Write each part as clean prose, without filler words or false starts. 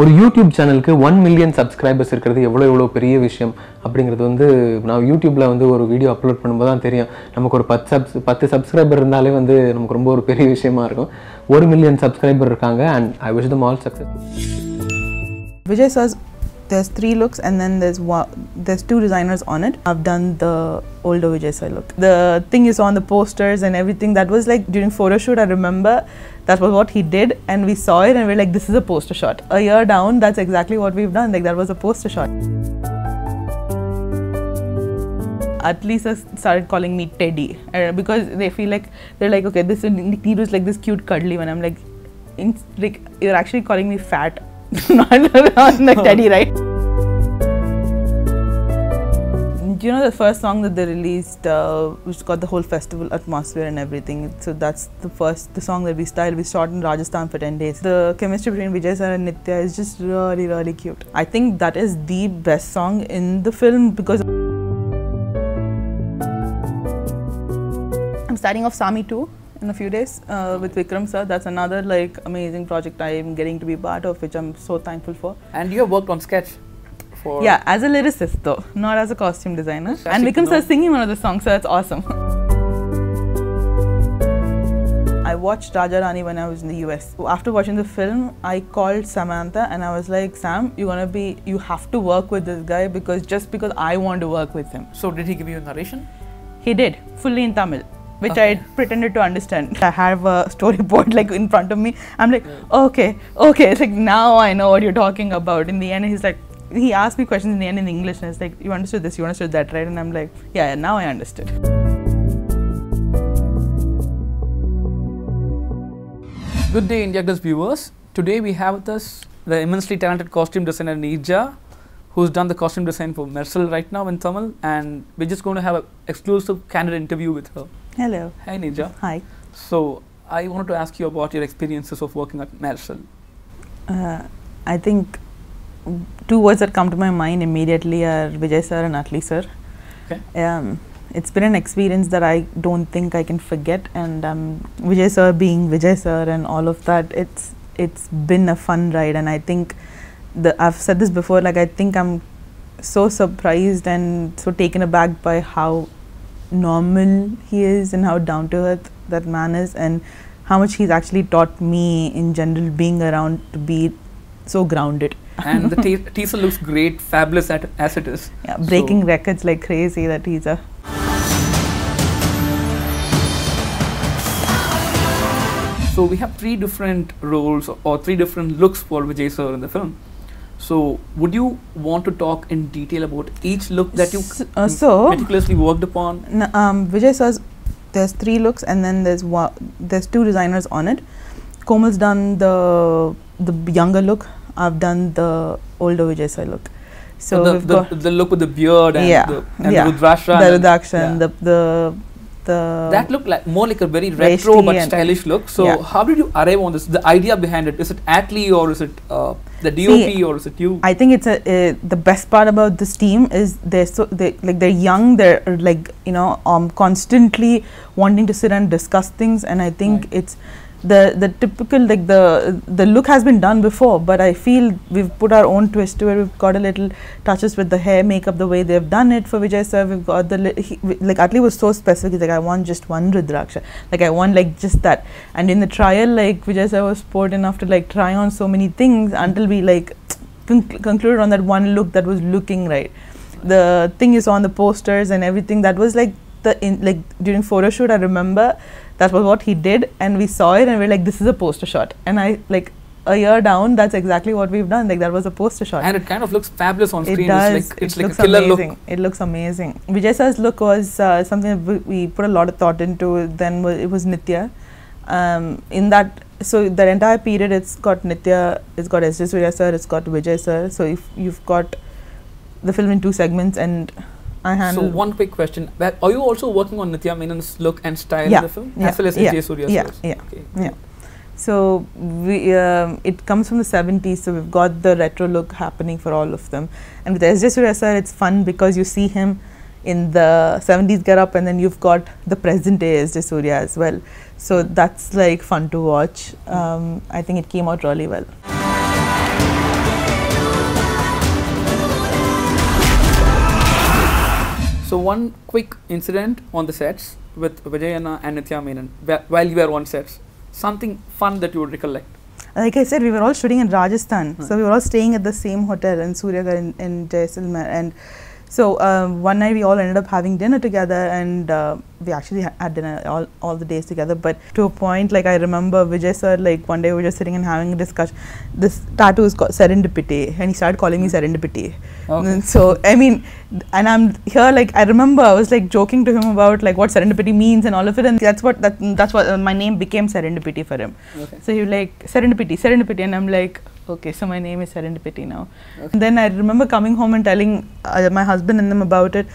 ஒரு யூடியூப் சேனலுக்கு 1 million subscribers இருக்கிறது எவ்வளோ பெரிய விஷயம் அப்படிங்கிறது வந்து நான் யூடியூப்பில் வந்து ஒரு வீடியோ அப்லோட் பண்ணும்போது தான் தெரியும். நமக்கு ஒரு 10 சப்ஸ்கிரைபர் இருந்தாலே வந்து நமக்கு ரொம்ப ஒரு பெரிய விஷயமா இருக்கும். 1 million சப்ஸ்கிரைபர் இருக்காங்க and I wish them all success. Vijay says there's 3 looks and then there's 2 designers on it. I've done the older Vijay Sai look. The thing you saw on the posters and everything, that was like during photo shoot, I remember that was what he did, and we saw it and we're like, this is a poster shot. A year down, that's exactly what we've done, like that was a poster shot. Atlee started calling me Teddy because they feel like, they're like, okay, this Neeru is like this cute cuddly one. I'm like, you're actually calling me fat. Not like Teddy, right? Do you know the first song that they released, which got the whole festival atmosphere and everything? So that's the song that we styled. We shot in Rajasthan for 10 days. The chemistry between Vijay sir and Nithya is just really, really cute. I think that is the best song in the film because I'm starting off Saamy 2. In a few days with Vikram sir. That's another like amazing project I am getting to be part of, which I'm so thankful for. And you have worked on Sketch for... Yeah, as a lyricist though, not as a costume designer. And Vikram sir is singing one of the songs, so that's awesome. I watched Raja Rani when I was in the US. After watching the film, I called Samantha and I was like, Sam, you have to work with this guy because I want to work with him. So did he give you a narration? He did, fully in Tamil. Which okay. I pretended to understand. I have a storyboard like in front of me. I'm like, okay. It's like, now I know what you're talking about. In the end, he's like, he asked me questions in the end in English, and it's like, you understood this, you understood that, right? And I'm like, yeah, now I understood. Good day, IndiaGlitz viewers. Today we have with us the immensely talented costume designer Neeraja, who's done the costume design for Mersal right now in Thaman, and we're just going to have an exclusive candid interview with her. Hello. Hi, Neeraja. Hi. So, I wanted to ask you about your experiences of working at Mersal. I think two words that come to my mind immediately are Vijay sir and Atlee sir. Okay. It's been an experience that I don't think I can forget, and Vijay sir being Vijay sir and all of that, it's been a fun ride, and I think I've said this before, like I think I'm so surprised and so taken aback by how normal he is and how down to earth that man is, and how much he's actually taught me in general being around to be so grounded. And the teaser looks great, fabulous as it is. Yeah, breaking records like crazy, that teaser. So we have 3 different roles or 3 different looks for Vijay sir in the film. So, would you want to talk in detail about each look that you meticulously worked upon? Vijay says there's 3 looks and then there's 2 designers on it. Komal's done the younger look. I've done the older Vijay Sai look. So the look with the beard and the Rudraksha. The Rudraksha and that looked like more like a very retro but stylish look. So how did you arrive on this? The idea behind it, is it Atlee or is it the DOP or is it you? I think it's the best part about this team is they're young. They're like, you know, constantly wanting to sit and discuss things, and I think it's the typical, like the look has been done before, but I feel we've put our own twist to it. We've got a little touches with the hair, makeup, the way they've done it for Vijay sir. We've got like Atlee was so specific. He's like, I want just one Rudraksha, like I want like just that. And in the trial, like Vijay sir was bold enough to like try on so many things until we like concluded on that one look that was looking right. The thing you saw on the posters and everything, that was like like during photo shoot, I remember that was what he did, and we saw it and we're like, this is a poster shot. And I like a year down, that's exactly what we've done. Like that was a poster shot. And it kind of looks fabulous on screen. It does. It's like a killer look. It looks amazing. Vijay sir's look was something that we put a lot of thought into. Then it was Nithya. In that, so the entire period, it's got Nithya, it's got S.J. Surya sir, it's got Vijay sir. So if you've got the film in 2 segments and... So one quick question: are you also working on Nithya Menen's look and style in the film, as well as S.J. Surya's? So we, it comes from the 70s, so we've got the retro look happening for all of them. And with S.J. Surya sir, it's fun because you see him in the 70s getup, and then you've got the present day S.J. Surya as well. So that's like fun to watch. I think it came out really well. So one quick incident on the sets with Vijay and Nithya Menen while you were on sets. Something fun that you would recollect. Like I said, we were all shooting in Rajasthan. Right. So we were all staying at the same hotel in Suryagarh in Jaisalmer. And so one night we all ended up having dinner together, and we actually had dinner all the days together. But to a point, like I remember Vijay sir, like one day we were just sitting and having a discussion. This tattoo is called serendipity, and he started calling me serendipity. Okay. And so I mean, and I'm here, like I remember I was like joking to him about like what serendipity means and all of it, and that's what my name became serendipity for him. Okay. So he was like serendipity, and I'm like, okay, so my name is serendipity now. Okay. And then I remember coming home and telling my husband and them about it,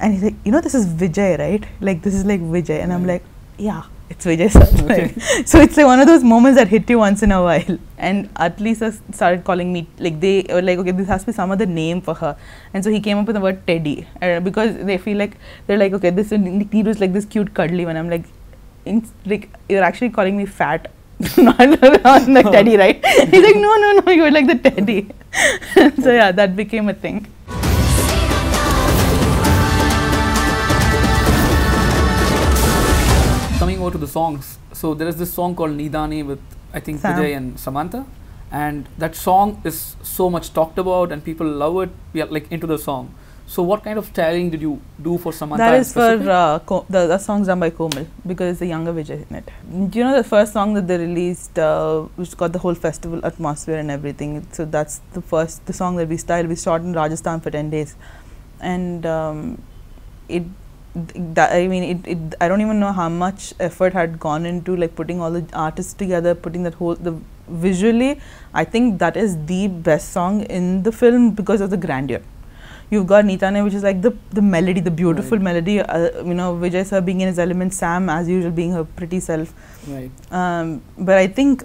and he's like, you know, this is Vijay, right? Like this is like Vijay, and I'm like, yeah, it's Vijay sir. Okay. Like, so it's like one of those moments that hit you once in a while. And Atlee sir started calling me, like they were like, okay, this has to be some other name for her, and so he came up with the word Teddy, because they feel like they're like, okay, this Neeru is like this cute cuddly one. I'm like, you're actually calling me fat. Not the teddy, right? He's like, no, you were like the teddy. So yeah, that became a thing. Coming over to the songs, so there is this song called Nidaani with, I think, Vijay and Samantha, and that song is so much talked about and people love it. We are like into the song. So what kind of styling did you do for Samantha? That is for the song's done by Komal, because it's a younger Vijay in it. Do you know the first song that they released, which got the whole festival atmosphere and everything? So that's the song that we styled. We shot in Rajasthan for 10 days, and I don't even know how much effort had gone into like putting all the artists together, putting that whole visually. I think that is the best song in the film because of the grandeur. You've got Neetaane, which is like the melody, the beautiful melody. You know, Vijay sir being in his element, Sam as usual being her pretty self. Right. But I think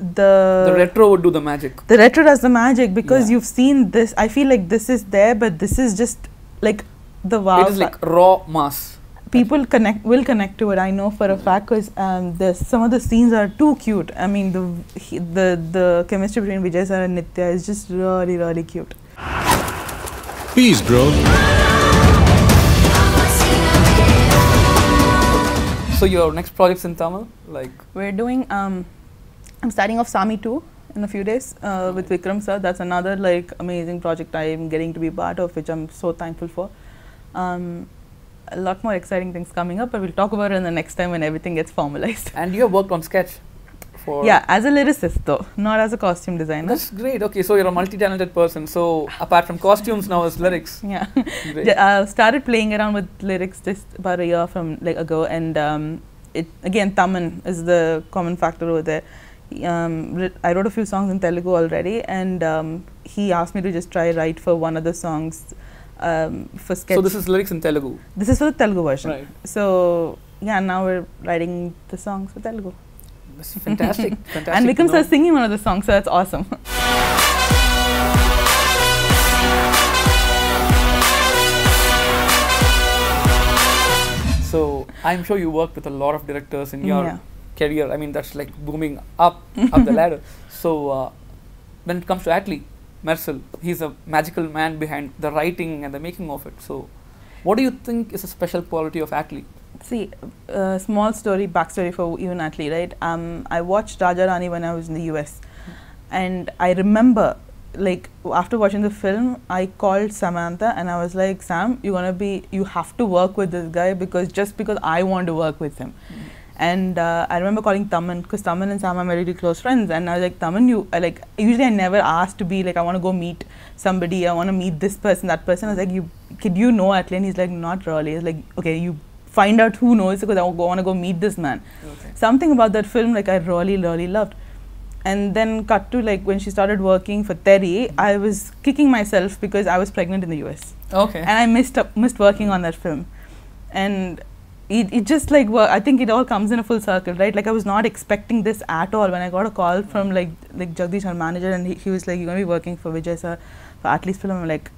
the retro would do the magic. The retro does the magic because you've seen this. I feel like this is there, but this is just like the wow. It is like raw mass. People will connect to it. I know for a fact, because there's some of the scenes are too cute. I mean, the chemistry between Vijay sir and Nithya is just really, really cute. Peace, bro. So your next project's in Tamil, like? We're doing, I'm starting off Saamy 2 in a few days with Vikram sir. That's another like amazing project I'm getting to be part of, which I'm so thankful for. A lot more exciting things coming up, but we'll talk about it in the next time when everything gets formalized. And you have worked on Sketch. Yeah, as a lyricist though, not as a costume designer. That's great. Okay, so you're a multi-talented person. So apart from costumes, now it's lyrics. Yeah. I started playing around with lyrics just about a year ago, and again, Thaman is the common factor over there. I wrote a few songs in Telugu already, and he asked me to just try write for one of the songs for Sketch. So this is lyrics in Telugu? This is for the Telugu version. Right. So yeah, now we're writing the songs for Telugu. That's fantastic, fantastic. And Vikram sir singing one of the songs, so that's awesome. So I'm sure you worked with a lot of directors in your career. I mean, that's like booming up the ladder. So when it comes to Atlee, Mersal, he's a magical man behind the writing and the making of it. So what do you think is a special quality of Atlee? See, small story, backstory for even Atlee, right? I watched Raja Rani when I was in the US, and I remember, like, after watching the film, I called Samantha and I was like, Sam, you have to work with this guy because I want to work with him. And I remember calling Thaman, because Thaman and Sam are very close friends, and I was like, Thaman, usually I never asked to be like, I want to go meet somebody, I want to meet this person, that person. I was like, you know Atlee? And he's like, not really. He's like, okay, you find out who knows, because I want to go meet this man. Okay. Something about that film, like, I really, really loved. And then cut to, like, when she started working for Terry, I was kicking myself because I was pregnant in the US. Okay. And I missed working on that film. And it just, like, I think it all comes in a full circle, right? Like, I was not expecting this at all when I got a call from, like Jagdish, our manager, and he was like, you're going to be working for Vijay sir for Atlee's film. I'm like,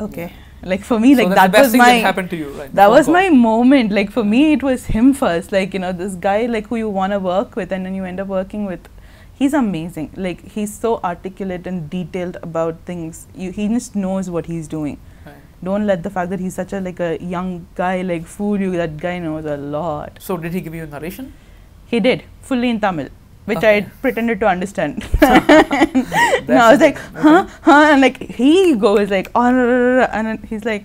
okay. Yeah. Like for me, so like that was my happened to you, right? That was my moment. Like for me, it was him first. Like, you know, this guy like who you want to work with, and then you end up working with. He's amazing. Like, he's so articulate and detailed about things. He just knows what he's doing. Right. Don't let the fact that he's such a like a young guy like fool you. That guy knows a lot. So did he give you narration? He did, fully in Tamil, which okay. I pretended to understand. No, I was like, huh, huh, and like he goes like, oh, and he's like,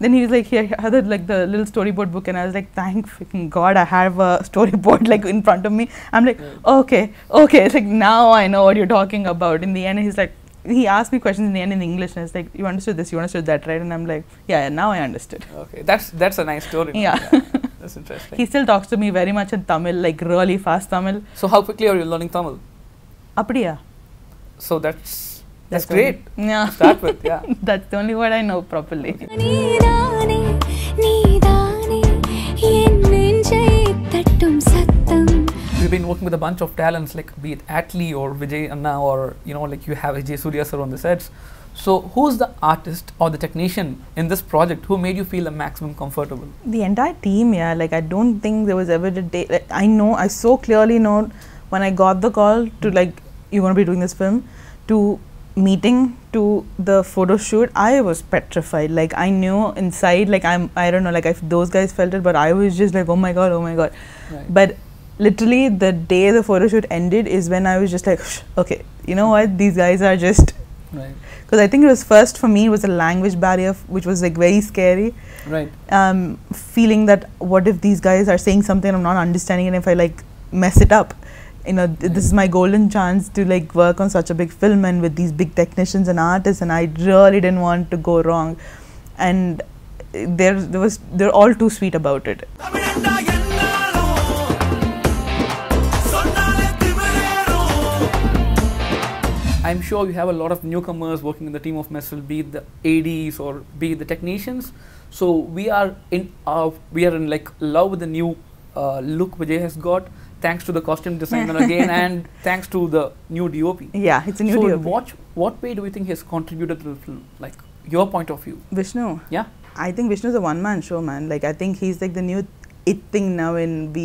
then he was like, here, I had like the little storyboard book, and I was like, thank freaking God, I have a storyboard like in front of me. I'm like, okay, okay, it's like now I know what you're talking about. In the end, he's like, he asked me questions in the end in English, and it's like, you understood this, you understood that, right? And I'm like, yeah, now I understood. Okay, that's a nice story. Yeah. Yeah. That's interesting. He still talks to me very much in Tamil, like really fast Tamil. So how quickly are you learning Tamil? Apadiya. So that's great. Yeah. To start with, yeah. That's the only word I know properly. You've been working with a bunch of talents, like be it Atlee or Vijay Anna, or you know, like you have S.J. Surya sir on the sets. So who's the artist or the technician in this project who made you feel the maximum comfortable? The entire team, yeah. Like I don't think there was ever a day, like, I know, I so clearly know when I got the call to like, you're going to be doing this film, to meeting, to the photo shoot, I was petrified. Like I knew inside, like I don't know, like if those guys felt it, but I was just like, oh my God, oh my God. Right. But literally the day the photo shoot ended is when I was just like, okay, you know what, these guys are just, right. Because I think it was first for me, it was a language barrier, which was like very scary. Right. Feeling that what if these guys are saying something I'm not understanding, and if I like mess it up, you know, this is my golden chance to like work on such a big film and with these big technicians and artists, and I really didn't want to go wrong. And they're all too sweet about it. I'm sure you have a lot of newcomers working in the team of Mersal, be it the ADs or be it the technicians. So we are in like love with the new look Vijay has got, thanks to the costume designer again, and thanks to the new DOP. Yeah, it's a new DOP. So what way do you think he has contributed to the film, like your point of view? Vishnu. Yeah. I think Vishnu's a one-man show, man. Like I think he's like the new it thing now, and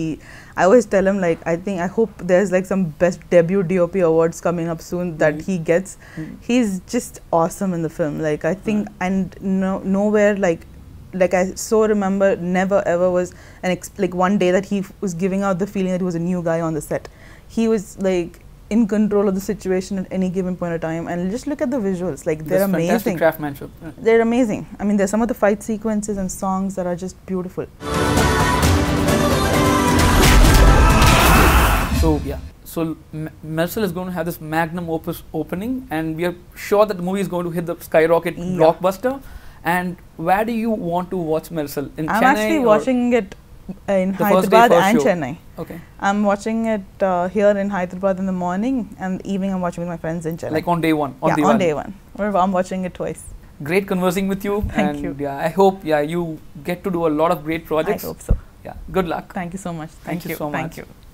I always tell him like I hope there's like some best debut DOP awards coming up soon that he gets. He's just awesome in the film. Like I think and nowhere like I so remember never ever was like one day that he was giving out the feeling that he was a new guy on the set. He was like in control of the situation at any given point of time, and just look at the visuals, like they're amazing. Fantastic craftsmanship. They're amazing. I mean, there's some of the fight sequences and songs that are just beautiful. So yeah, so Mersal is going to have this magnum opus opening, and we are sure that the movie is going to hit the skyrocket blockbuster. And where do you want to watch Mersal? In Chennai? I'm actually watching it in Hyderabad and Chennai. Okay. I'm watching it here in Hyderabad in the morning, and the evening I'm watching with my friends in Chennai. Like on day one? Yeah, on day one. I'm watching it twice. Great conversing with you. Thank you. Yeah, I hope you get to do a lot of great projects. I hope so. Yeah. Good luck. Thank you so much. Thank you so much. Thank you.